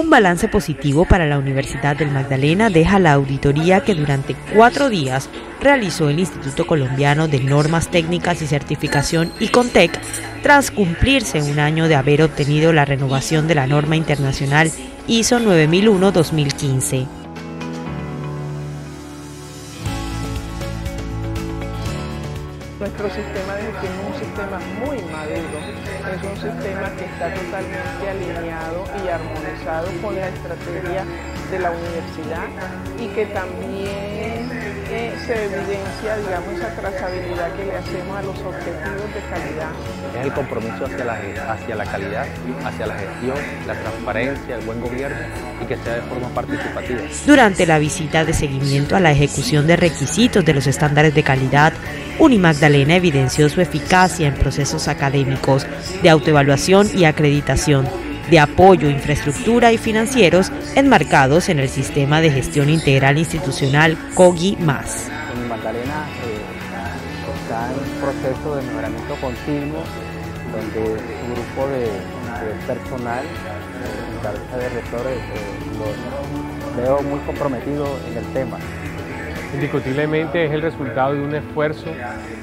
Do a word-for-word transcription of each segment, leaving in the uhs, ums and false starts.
Un balance positivo para la Universidad del Magdalena deja la auditoría que durante cuatro días realizó el Instituto Colombiano de Normas Técnicas y Certificación y CONTEC, tras cumplirse un año de haber obtenido la renovación de la norma internacional ISO nueve mil uno guión dos mil quince. Nuestro sistema de gestión es un sistema muy maduro, es un sistema que está totalmente alineado y armonizado con la estrategia de la universidad y que también eh, se evidencia, digamos, esa trazabilidad que le hacemos a los objetivos de calidad. Es el compromiso hacia la, hacia la calidad, hacia la gestión, la transparencia, el buen gobierno y que sea de forma participativa. Durante la visita de seguimiento a la ejecución de requisitos de los estándares de calidad, Unimagdalena evidenció su eficacia en procesos académicos, de autoevaluación y acreditación, de apoyo, infraestructura y financieros enmarcados en el Sistema de Gestión Integral Institucional COGUI más. Unimagdalena eh, está en un proceso de mejoramiento continuo, donde un grupo de, de personal, en cabeza de rectores, eh, los veo muy comprometidos en el tema. Indiscutiblemente es el resultado de un esfuerzo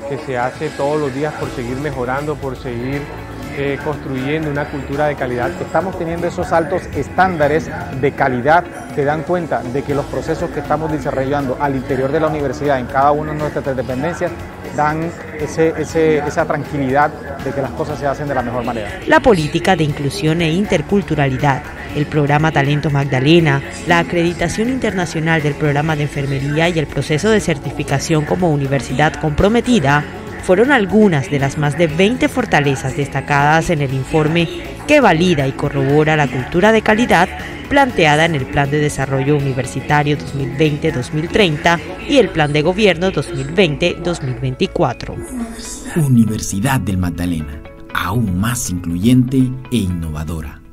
que se hace todos los días por seguir mejorando, por seguir eh, construyendo una cultura de calidad. Estamos teniendo esos altos estándares de calidad que dan cuenta de que los procesos que estamos desarrollando al interior de la universidad, en cada una de nuestras dependencias, dan ese, ese, esa tranquilidad de que las cosas se hacen de la mejor manera. La política de inclusión e interculturalidad, el programa Talento Magdalena, la acreditación internacional del programa de enfermería y el proceso de certificación como universidad comprometida fueron algunas de las más de veinte fortalezas destacadas en el informe que valida y corrobora la cultura de calidad planteada en el Plan de Desarrollo Universitario dos mil veinte dos mil treinta y el Plan de Gobierno dos mil veinte dos mil veinticuatro. Universidad del Magdalena, aún más incluyente e innovadora.